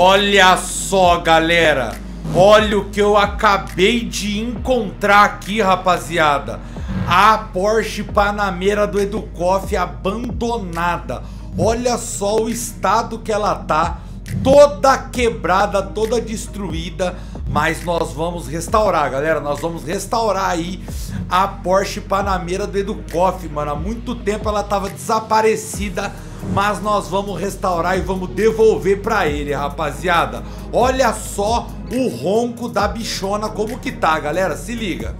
Olha só, galera. Olha o que eu acabei de encontrar aqui, rapaziada. A Porsche Panamera do Edukof abandonada. Olha só o estado que ela tá. Toda quebrada, toda destruída. Mas nós vamos restaurar, galera. Nós vamos restaurar aí a Porsche Panamera do Edukof, mano. Há muito tempo ela tava desaparecida, mas nós vamos restaurar e vamos devolver pra ele, rapaziada. Olha só o ronco da bichona como que tá, galera. Se liga.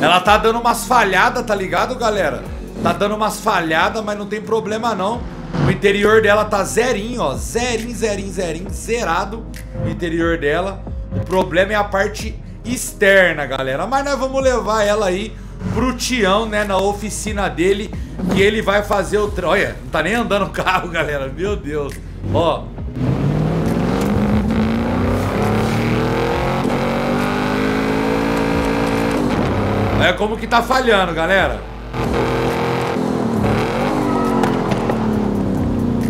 Ela tá dando umas falhadas, tá ligado, galera? Tá dando umas falhadas, mas não tem problema não. O interior dela tá zerinho, ó. Zerinho, zerinho, zerinho. Zerado o interior dela. O problema é a parte externa, galera. Mas nós vamos levar ela aí pro Tião, né? Na oficina dele. Que ele vai fazer o... Olha, não tá nem andando o carro, galera. Meu Deus. Ó. Olha como que tá falhando, galera.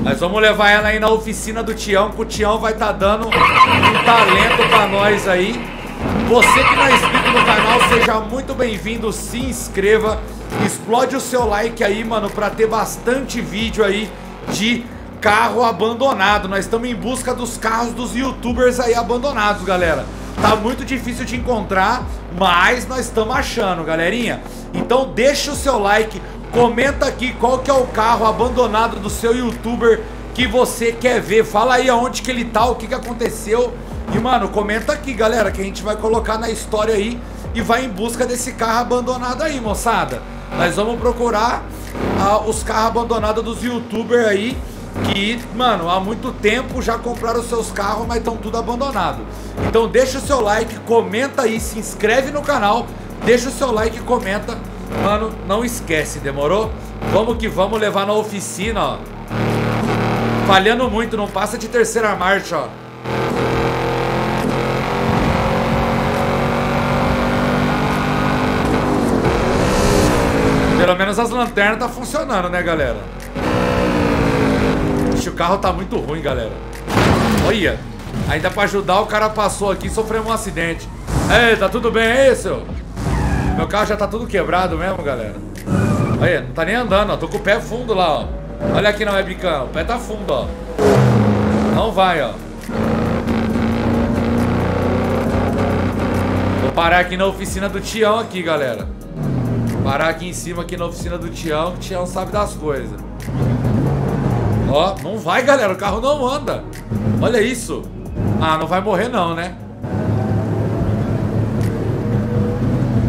Nós vamos levar ela aí na oficina do Tião, que o Tião vai estar dando um talento pra nós aí. Você que não é inscrito no canal, seja muito bem-vindo, se inscreva, explode o seu like aí, mano, pra ter bastante vídeo aí de carro abandonado. Nós estamos em busca dos carros dos youtubers aí abandonados, galera. Tá muito difícil de encontrar, mas nós estamos achando, galerinha. Então deixa o seu like. Comenta aqui qual que é o carro abandonado do seu youtuber que você quer ver. Fala aí aonde que ele tá, o que que aconteceu. E, mano, comenta aqui, galera, que a gente vai colocar na história aí e vai em busca desse carro abandonado aí, moçada. Nós vamos procurar os carros abandonados dos youtubers aí que, mano, há muito tempo já compraram seus carros, mas estão tudo abandonado. Então deixa o seu like, comenta aí, se inscreve no canal, deixa o seu like e comenta. Mano, não esquece, demorou? Vamos que vamos levar na oficina, ó. Falhando muito, não passa de terceira marcha, ó. Pelo menos as lanternas tá funcionando, né, galera? Ixi, o carro tá muito ruim, galera. Olha, ainda pra ajudar o cara passou aqui e sofreu um acidente. Ei, tá tudo bem aí, seu? Meu carro já tá tudo quebrado mesmo, galera. Olha, não tá nem andando, ó. Tô com o pé fundo lá, ó. Olha aqui na webcam, o pé tá fundo, ó. Não vai, ó. Vou parar aqui na oficina do Tião aqui, galera. Parar aqui em cima, aqui na oficina do Tião, que o Tião sabe das coisas. Ó, não vai, galera, o carro não anda. Olha isso. Ah, não vai morrer não, né?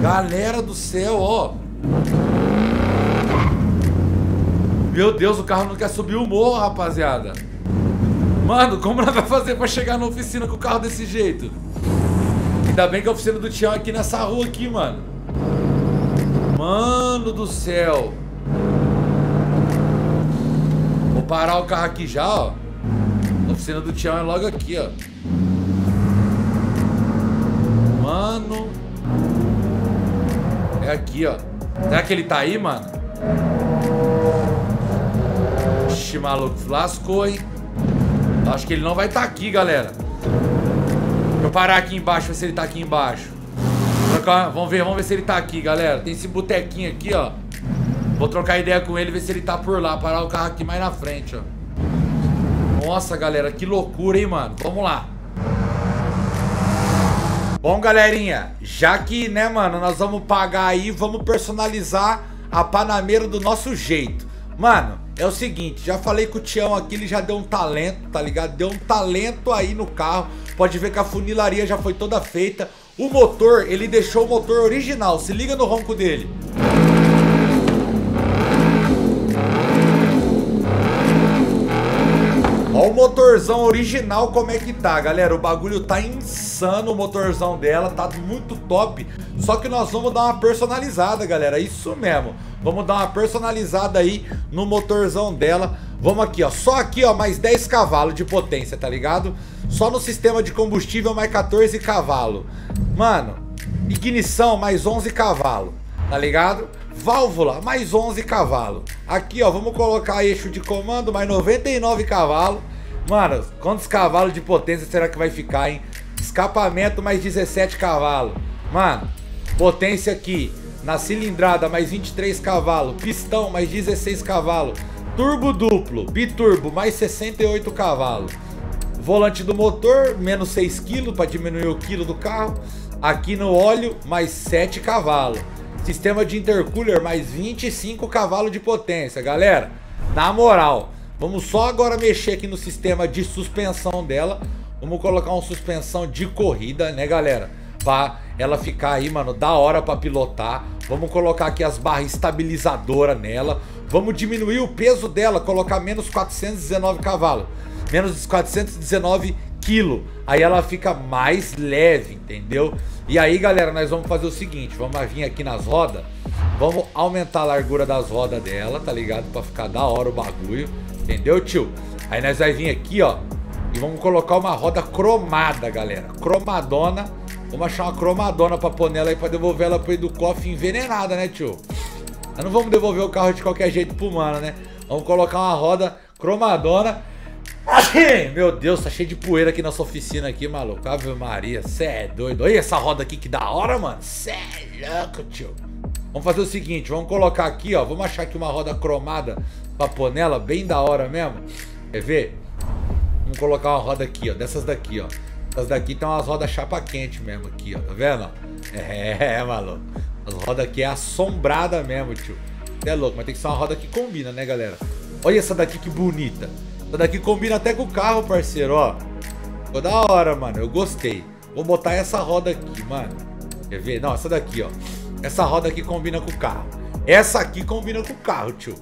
Galera do céu, ó. Meu Deus, o carro não quer subir o morro, rapaziada. Mano, como ela vai fazer pra chegar na oficina com o carro desse jeito? Ainda bem que a oficina do Tião é aqui nessa rua aqui, mano. Mano do céu. Vou parar o carro aqui já, ó. A oficina do Tião é logo aqui, ó. Mano... aqui, ó. Será que ele tá aí, mano? Ixi, maluco, lascou, hein? Acho que ele não vai tá aqui, galera. Deixa eu parar aqui embaixo, ver se ele tá aqui embaixo. Vamos ver se ele tá aqui, galera. Tem esse botequinho aqui, ó. Vou trocar ideia com ele, ver se ele tá por lá. Parar o carro aqui mais na frente, ó. Nossa, galera, que loucura, hein, mano? Vamos lá. Bom, galerinha, já que, né, mano, nós vamos pagar aí, vamos personalizar a Panamera do nosso jeito. Mano, é o seguinte, já falei com o Tião aqui, ele já deu um talento, tá ligado? Deu um talento aí no carro, pode ver que a funilaria já foi toda feita. O motor, ele deixou o motor original, se liga no ronco dele. Olha o motorzão original como é que tá, galera. O bagulho tá insano, o motorzão dela tá muito top. Só que nós vamos dar uma personalizada, galera, isso mesmo. Vamos dar uma personalizada aí no motorzão dela. Vamos aqui, ó, só aqui, ó, mais 10 cavalos de potência, tá ligado? Só no sistema de combustível mais 14 cavalos. Mano, ignição mais 11 cavalos, tá ligado? Válvula, mais 11 cavalos. Aqui, ó, vamos colocar eixo de comando, mais 99 cavalos. Mano, quantos cavalos de potência será que vai ficar, hein? Escapamento, mais 17 cavalos. Mano, potência aqui na cilindrada, mais 23 cavalos. Pistão, mais 16 cavalos. Turbo duplo, biturbo, mais 68 cavalos. Volante do motor, menos 6 kg, para diminuir o quilo do carro. Aqui no óleo, mais 7 cavalos. Sistema de intercooler, mais 25 cavalos de potência. Galera, na moral, vamos só agora mexer aqui no sistema de suspensão dela. Vamos colocar uma suspensão de corrida, né, galera? Pra ela ficar aí, mano, da hora pra pilotar. Vamos colocar aqui as barras estabilizadoras nela. Vamos diminuir o peso dela, colocar menos 419 cavalos. Menos 419 quilos. Aí ela fica mais leve, entendeu? E aí, galera, nós vamos fazer o seguinte. Vamos vir aqui nas rodas. Vamos aumentar a largura das rodas dela, tá ligado? Pra ficar da hora o bagulho. Entendeu, tio? Aí nós vamos vir aqui, ó. E vamos colocar uma roda cromada, galera. Cromadona. Vamos achar uma cromadona pra pôr nela aí, pra devolver ela pro Edukof envenenada, né, tio? Nós não vamos devolver o carro de qualquer jeito pro mano, né? Vamos colocar uma roda cromadona. Meu Deus, tá cheio de poeira aqui nessa oficina aqui, maluco. Ave Maria, cê é doido. Olha essa roda aqui, que da hora, mano. Cê é louco, tio. Vamos fazer o seguinte, vamos colocar aqui, ó. Vamos achar aqui uma roda cromada pra pôr nela, bem da hora mesmo. Quer ver? Vamos colocar uma roda aqui, ó. Dessas daqui, ó. Essas daqui estão as rodas chapa quente mesmo aqui, ó. Tá vendo? É, maluco. As rodas aqui é assombrada mesmo, tio. Cê é louco, mas tem que ser uma roda que combina, né, galera? Olha essa daqui que bonita. Essa daqui combina até com o carro, parceiro, ó. Ficou da hora, mano. Eu gostei. Vou botar essa roda aqui, mano. Quer ver? Não, essa daqui, ó. Essa roda aqui combina com o carro. Essa aqui combina com o carro, tio.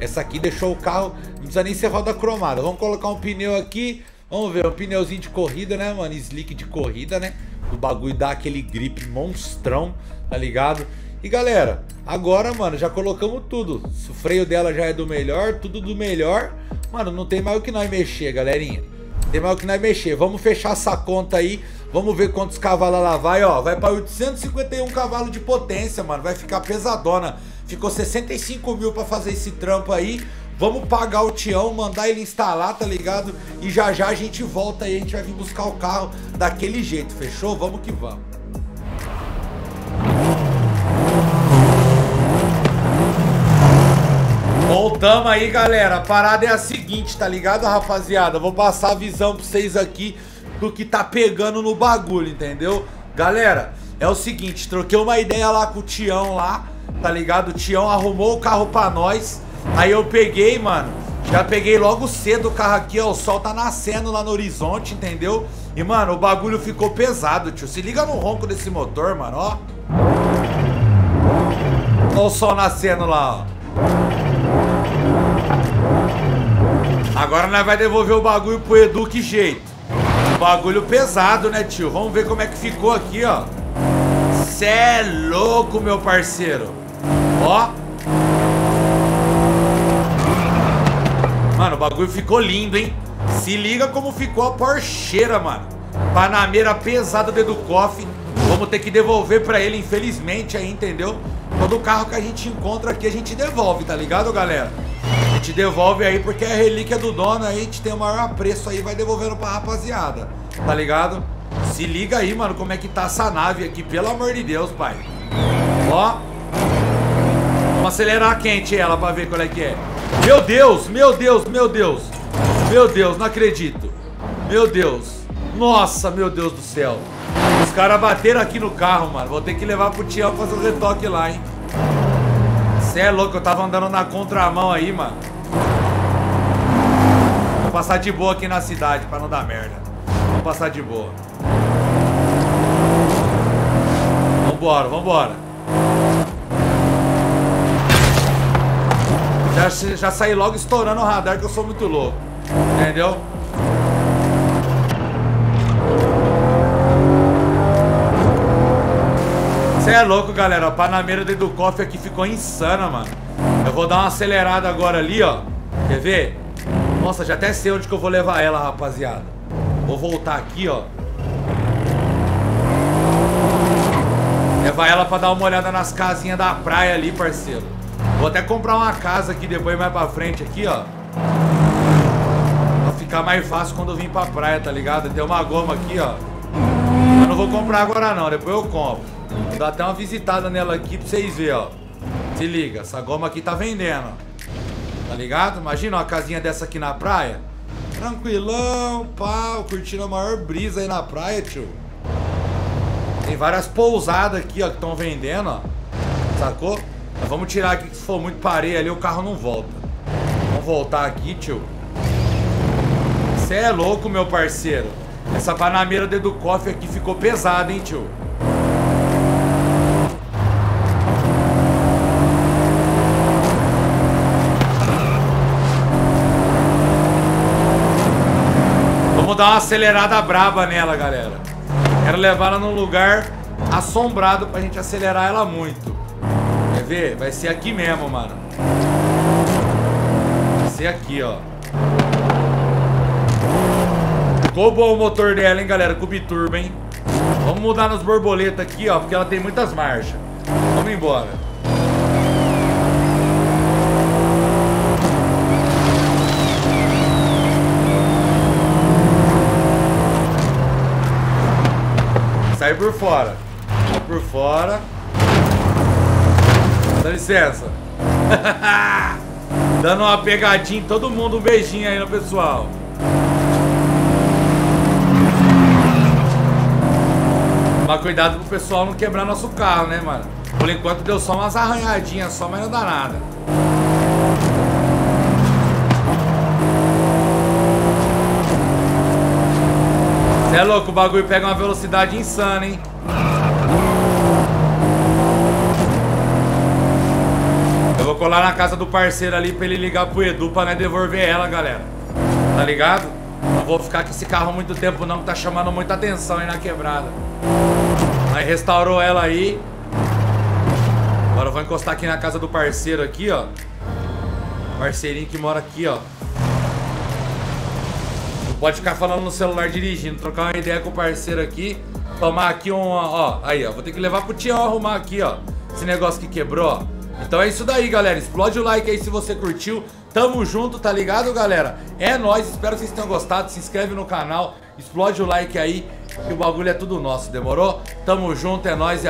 Essa aqui deixou o carro... Não precisa nem ser roda cromada. Vamos colocar um pneu aqui. Vamos ver, um pneuzinho de corrida, né, mano? Slick de corrida, né? O bagulho dá aquele grip monstrão, tá ligado? E, galera, agora, mano, já colocamos tudo. O freio dela já é do melhor, tudo do melhor. Mano, não tem mais o que nós mexer, galerinha. Não tem mais o que nós mexer. Vamos fechar essa conta aí. Vamos ver quantos cavalos ela vai, ó. Vai pra 851 cavalos de potência, mano. Vai ficar pesadona. Ficou 65 mil pra fazer esse trampo aí. Vamos pagar o Tião, mandar ele instalar, tá ligado? E já já a gente volta aí. A gente vai vir buscar o carro daquele jeito, fechou? Vamos que vamos. Voltamos aí, galera. A parada é a seguinte, tá ligado, rapaziada? Eu vou passar a visão pra vocês aqui do que tá pegando no bagulho, entendeu? Galera, é o seguinte, troquei uma ideia lá com o Tião lá, tá ligado? O Tião arrumou o carro pra nós. Aí eu peguei, mano, já peguei logo cedo o carro aqui, ó. O sol tá nascendo lá no horizonte, entendeu? E, mano, o bagulho ficou pesado, tio. Se liga no ronco desse motor, mano, ó. Ó o sol nascendo lá, ó. Agora nós vai devolver o bagulho pro Edu, que jeito? Bagulho pesado, né, tio? Vamos ver como é que ficou aqui, ó. Cê é louco, meu parceiro. Ó. Mano, o bagulho ficou lindo, hein? Se liga como ficou a Porscheira, mano. Panamera pesada do Edukof. Vamos ter que devolver pra ele, infelizmente, aí, entendeu? Todo carro que a gente encontra aqui, a gente devolve, tá ligado, galera? A gente devolve aí porque é a relíquia do dono, aí a gente tem o maior apreço aí, vai devolvendo pra rapaziada, tá ligado? Se liga aí, mano, como é que tá essa nave aqui, pelo amor de Deus, pai. Ó. Vamos acelerar quente ela pra ver qual é que é. Meu Deus, meu Deus, meu Deus. Meu Deus, não acredito. Meu Deus. Nossa, meu Deus do céu. Os caras bateram aqui no carro, mano. Vou ter que levar pro Tião fazer o retoque lá, hein. Cê é louco, eu tava andando na contramão aí, mano. Vou passar de boa aqui na cidade pra não dar merda. Vou passar de boa. Vambora, vambora. Já saí logo estourando o radar, que eu sou muito louco. Entendeu? Você é louco, galera. A Panamera do Edukof aqui ficou insana, mano. Eu vou dar uma acelerada agora ali, ó. Quer ver? Nossa, já até sei onde que eu vou levar ela, rapaziada. Vou voltar aqui, ó. Levar ela pra dar uma olhada nas casinhas da praia ali, parceiro. Vou até comprar uma casa aqui depois, mais pra frente aqui, ó. Pra ficar mais fácil quando eu vim pra praia, tá ligado? Tem uma goma aqui, ó. Eu não vou comprar agora não, depois eu compro. Vou dar até uma visitada nela aqui pra vocês verem, ó. Se liga, essa goma aqui tá vendendo, ó. Tá ligado? Imagina uma casinha dessa aqui na praia. Tranquilão, pau, curtindo a maior brisa aí na praia, tio. Tem várias pousadas aqui, ó, que estão vendendo, ó. Sacou? Mas vamos tirar aqui, que se for muito parede ali, o carro não volta. Vamos voltar aqui, tio. Você é louco, meu parceiro. Essa Panamera do Edukof aqui ficou pesada, hein, tio. Vamos dar uma acelerada braba nela, galera. Quero levar ela num lugar assombrado pra gente acelerar ela muito. Quer ver? Vai ser aqui mesmo, mano. Vai ser aqui, ó. Ficou bom o motor dela, hein, galera? Com biturbo, hein? Vamos mudar nos borboletas aqui, ó, porque ela tem muitas marchas. Vamos embora. Sai por fora. Sai por fora. Dá licença. Dando uma pegadinha em todo mundo. Um beijinho aí no pessoal. Mas cuidado pro pessoal não quebrar nosso carro, né, mano? Por enquanto deu só umas arranhadinhas só, mas não dá nada. Cê é louco, o bagulho pega uma velocidade insana, hein? Eu vou colar na casa do parceiro ali pra ele ligar pro Edu pra, né, devolver ela, galera. Tá ligado? Não vou ficar com esse carro muito tempo não, que tá chamando muita atenção aí na quebrada. Aí restaurou ela aí. Agora eu vou encostar aqui na casa do parceiro aqui, ó. Parceirinho que mora aqui, ó. Não pode ficar falando no celular dirigindo. Trocar uma ideia com o parceiro aqui. Tomar aqui uma, ó. Aí, ó. Vou ter que levar pro Tião arrumar aqui, ó. Esse negócio que quebrou, ó. Então é isso daí, galera. Explode o like aí se você curtiu. Tamo junto, tá ligado, galera? É nóis. Espero que vocês tenham gostado. Se inscreve no canal. Explode o like aí. Que o bagulho é tudo nosso, demorou? Tamo junto, é nóis e até.